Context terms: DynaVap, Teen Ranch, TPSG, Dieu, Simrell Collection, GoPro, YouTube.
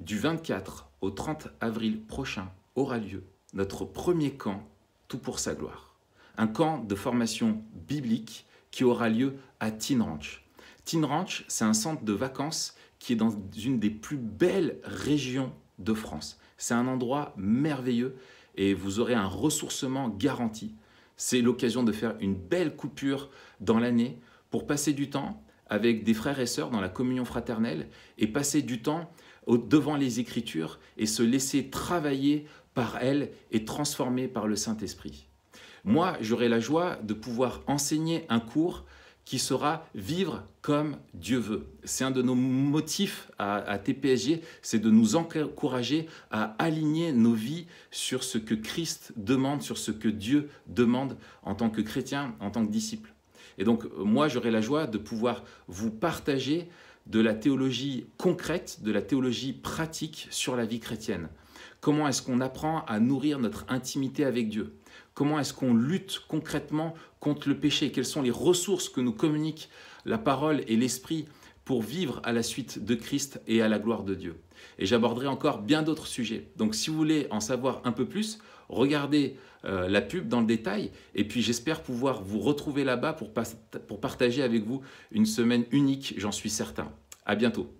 Du 24 au 30 avril prochain aura lieu notre premier camp Tout pour sa gloire. Un camp de formation biblique qui aura lieu à Teen Ranch. Teen Ranch, c'est un centre de vacances qui est dans une des plus belles régions de France. C'est un endroit merveilleux et vous aurez un ressourcement garanti. C'est l'occasion de faire une belle coupure dans l'année pour passer du temps avec des frères et sœurs dans la communion fraternelle et passer du temps devant les Écritures et se laisser travailler par elles et transformer par le Saint-Esprit. Moi, j'aurai la joie de pouvoir enseigner un cours qui sera « Vivre comme Dieu veut ». C'est un de nos motifs à TPSG, c'est de nous encourager à aligner nos vies sur ce que Christ demande, sur ce que Dieu demande en tant que chrétien, en tant que disciple. Et donc, moi, j'aurai la joie de pouvoir vous partager de la théologie concrète, de la théologie pratique sur la vie chrétienne. Comment est-ce qu'on apprend à nourrir notre intimité avec Dieu ? Comment est-ce qu'on lutte concrètement contre le péché? Quelles sont les ressources que nous communiquent la parole et l'esprit pour vivre à la suite de Christ et à la gloire de Dieu? Et j'aborderai encore bien d'autres sujets. Donc si vous voulez en savoir un peu plus, regardez la pub dans le détail. Et puis j'espère pouvoir vous retrouver là-bas pour partager avec vous une semaine unique, j'en suis certain. À bientôt.